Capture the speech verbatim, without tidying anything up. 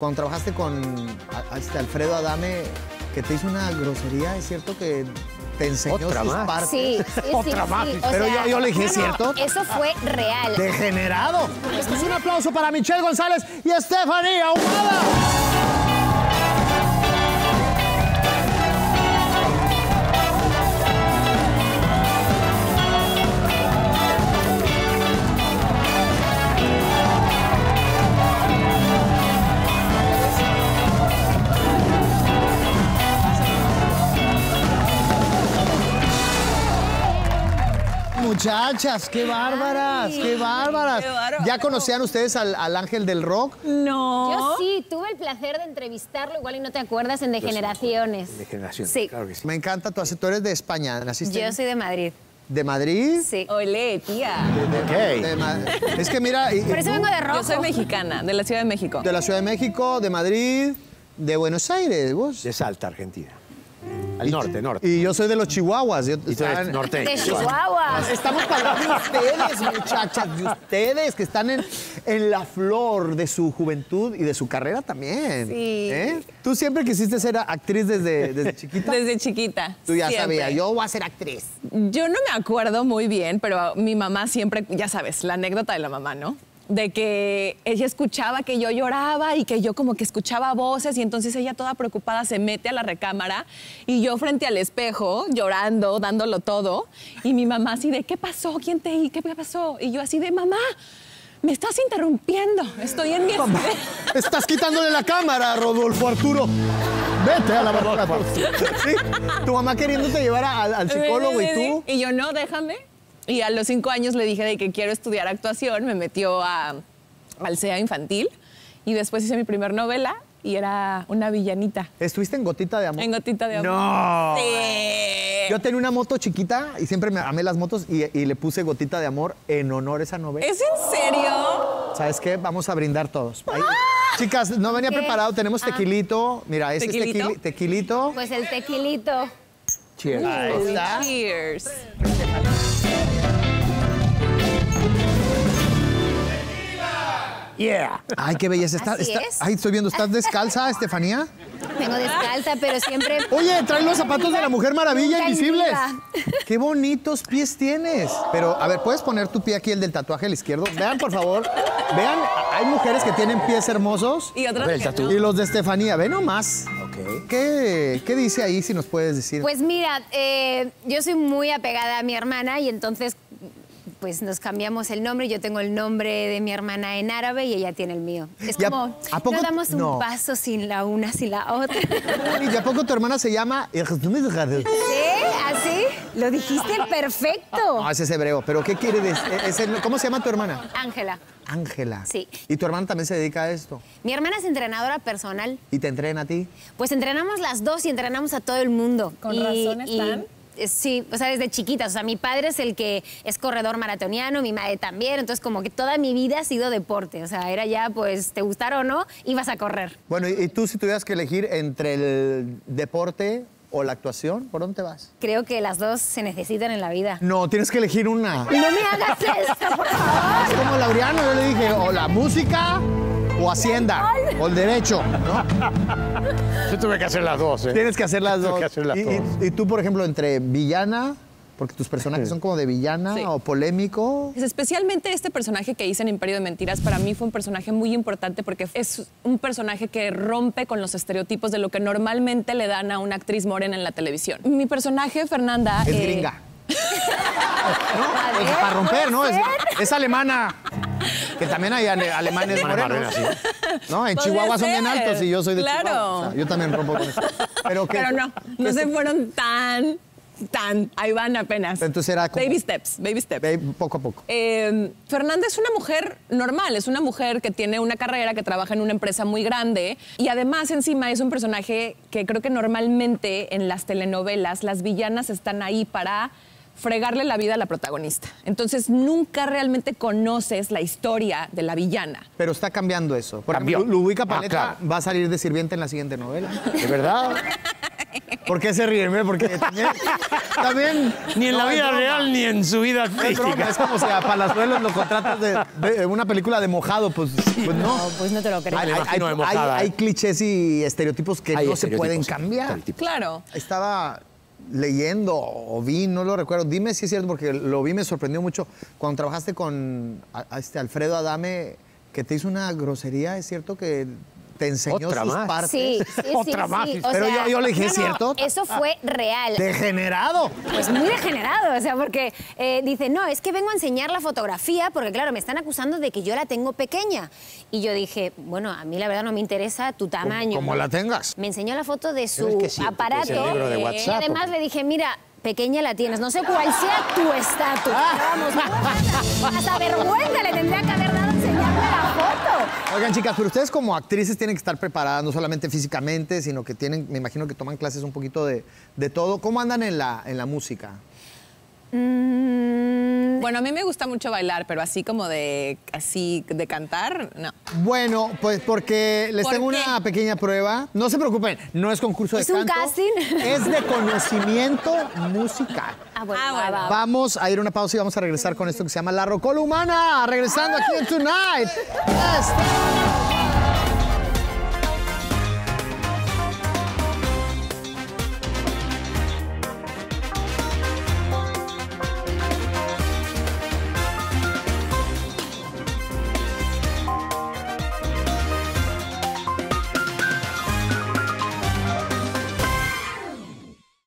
Cuando trabajaste con Alfredo Adame, que te hizo una grosería, ¿es cierto que te enseñó Otra sus más. partes? Sí, sí, Otra sí, más. sí. Pero sea, yo, yo le dije, no, ¿cierto? Eso fue real. ¡Degenerado! Este es un aplauso para Michelle González y Estefanía Ahumada. Muchachas, qué bárbaras, Ay, qué bárbaras. Qué bárbaro. ¿Ya conocían ustedes al, al ángel del rock? No. Yo sí, tuve el placer de entrevistarlo, igual y no te acuerdas, en De Generaciones. En De Generaciones, sí. Claro que sí. Me encanta, tú, tú eres de España, ¿naciste? Yo soy de Madrid. ¿De Madrid? Sí. Olé, tía. ¿De, de, de, de Es que mira... Y, Por eso vengo de rock. Yo soy mexicana, de la Ciudad de México. De la Ciudad de México, de Madrid, de Buenos Aires, ¿vos? De Salta, Argentina. Al norte, norte. Y yo soy de los Chihuahuas. Yo, y tú eres norteño. De Chihuahuas. Estamos hablando de ustedes, muchachas, de ustedes que están en, en la flor de su juventud y de su carrera también. Sí. ¿Eh? ¿Tú siempre quisiste ser actriz desde, desde chiquita? Desde chiquita. Tú ya sabías, yo voy a ser actriz. Yo no me acuerdo muy bien, pero mi mamá siempre, ya sabes, la anécdota de la mamá, ¿no? De que ella escuchaba que yo lloraba y que yo como que escuchaba voces y entonces ella toda preocupada se mete a la recámara y yo frente al espejo llorando, dándolo todo y mi mamá así de, ¿qué pasó? ¿Quién te qué pasó? Y yo así de, mamá, me estás interrumpiendo, estoy en mi... Mamá, estás quitándole la cámara, Rodolfo Arturo. Vete a la verdad. ¿Sí? Tu mamá queriéndote llevar al, al psicólogo, sí, sí, sí. ¿Y tú? Y yo, no, déjame. Y a los cinco años le dije de que quiero estudiar actuación, me metió a, al C E A infantil y después hice mi primer novela y era una villanita. ¿Estuviste en Gotita de Amor? En Gotita de Amor. ¡No! Sí. Yo tenía una moto chiquita y siempre me amé las motos y, y le puse Gotita de Amor en honor a esa novela. ¿Es en serio? ¿Sabes qué? Vamos a brindar todos. Ahí. Chicas, no venía ¿Qué? preparado, tenemos tequilito. Mira, este ¿Tequilito? es tequil, tequilito. Pues el tequilito. Cheers. Ahí está. Cheers. Yeah. Ay, qué belleza. Está, Así está, es. Ay, estoy viendo, ¿estás descalza, Estefanía? Tengo descalza, pero siempre... Oye, trae los zapatos de la Mujer Maravilla invisibles. Qué bonitos pies tienes. Pero, a ver, ¿puedes poner tu pie aquí, el del tatuaje, el izquierdo? Vean, por favor. Vean, hay mujeres que tienen pies hermosos. Y otras ver, que no. Y los de Estefanía, ve nomás. Okay. ¿Qué, ¿Qué dice ahí, si nos puedes decir? Pues mira, eh, yo soy muy apegada a mi hermana y entonces... pues nos cambiamos el nombre. Yo tengo el nombre de mi hermana en árabe y ella tiene el mío. Es como, a, ¿a poco, no damos un no. paso sin la una, sin la otra. ¿Y a poco tu hermana se llama? Sí, así. Lo dijiste perfecto. No, ese es hebreo. ¿Pero qué quiere decir? ¿Es el, ¿Cómo se llama tu hermana? Ángela. Ángela. Sí. ¿Y tu hermana también se dedica a esto? Mi hermana es entrenadora personal. ¿Y te entrena a ti? Pues entrenamos las dos y entrenamos a todo el mundo. Con y, razón están... Y... Sí, o sea, desde chiquitas. O sea, mi padre es el que es corredor maratoniano, mi madre también. Entonces, como que toda mi vida ha sido deporte. O sea, era ya, pues, te gustara o no, ibas a correr. Bueno, ¿y tú si tuvieras que elegir entre el deporte o la actuación? ¿Por dónde te vas? Creo que las dos se necesitan en la vida. No, tienes que elegir una. ¡No me hagas esto, por favor! Es como Laureano, yo le dije, o la música... o Hacienda, o el derecho, ¿no? Yo tuve que hacer las dos, ¿eh? Tienes que hacer las dos. Que hacer las ¿Y, dos. Y, y tú, por ejemplo, entre villana, porque tus personajes son como de villana sí. o polémico. Especialmente este personaje que hice en Imperio de Mentiras, para mí fue un personaje muy importante porque es un personaje que rompe con los estereotipos de lo que normalmente le dan a una actriz morena en la televisión. Mi personaje, Fernanda... Es eh... gringa. ¿No? Es para romper, ¿no? Es, es alemana. Que también hay ale alemanes morenos. Sí. No, en Chihuahua ser? son bien altos y yo soy de claro. Chihuahua. O sea, yo también rompo con eso. Pero, ¿qué? Pero no, no se fueron tan, tan. Ahí van apenas. Entonces era como... Baby steps, baby steps. Baby, poco a poco. Eh, Fernanda es una mujer normal, es una mujer que tiene una carrera, que trabaja en una empresa muy grande y además encima es un personaje que creo que normalmente en las telenovelas las villanas están ahí para... fregarle la vida a la protagonista. Entonces, nunca realmente conoces la historia de la villana. Pero está cambiando eso. Por ejemplo, Lubica Paleta ah, claro. va a salir de sirvienta en la siguiente novela. ¿De verdad? ¿Por qué se ríen? Porque también, también ni en no la vida real ni en su vida artística. No es, es como si a Palazuelos lo contratas de, de una película de mojado, pues, sí, pues no. No, pues no te lo creo. Hay, hay, hay, hay, hay clichés y estereotipos que hay no se pueden cambiar. Claro. Estaba leyendo o vi, no lo recuerdo. Dime si es cierto, porque lo vi, me sorprendió mucho. Cuando trabajaste con a, a este Alfredo Adame, que te hizo una grosería, ¿es cierto que...? Te enseñó sus partes. Sí, sí, sí. Otra más. Sí. Pero sea, yo, yo le dije, no, no, ¿cierto? Eso fue real. ¿Degenerado? Pues muy degenerado, o sea, porque eh, dice, no, es que vengo a enseñar la fotografía porque, claro, me están acusando de que yo la tengo pequeña. Y yo dije, bueno, a mí la verdad no me interesa tu tamaño. Como la tengas. Me enseñó la foto de su sí, aparato. De WhatsApp, y además porque... le dije, mira... pequeña la tienes, no sé cuál sea tu estatus. Vamos, no, hasta, hasta vergüenza le tendría que haber dado enseñarme la foto. Oigan, chicas, pero ustedes como actrices tienen que estar preparadas, no solamente físicamente, sino que tienen, me imagino que toman clases un poquito de, de todo. ¿Cómo andan en la, en la música? Mm. Bueno, a mí me gusta mucho bailar, pero así como de, así de cantar, no. Bueno, pues porque les ¿Por tengo qué? Una pequeña prueba. No se preocupen, no es concurso de ¿Es canto. ¿Es un casting? Es de conocimiento musical. Ah, bueno. Ah, bueno. Vamos a ir a una pausa y vamos a regresar con esto que se llama La Rocola Humana. Regresando ah. aquí en Tonight.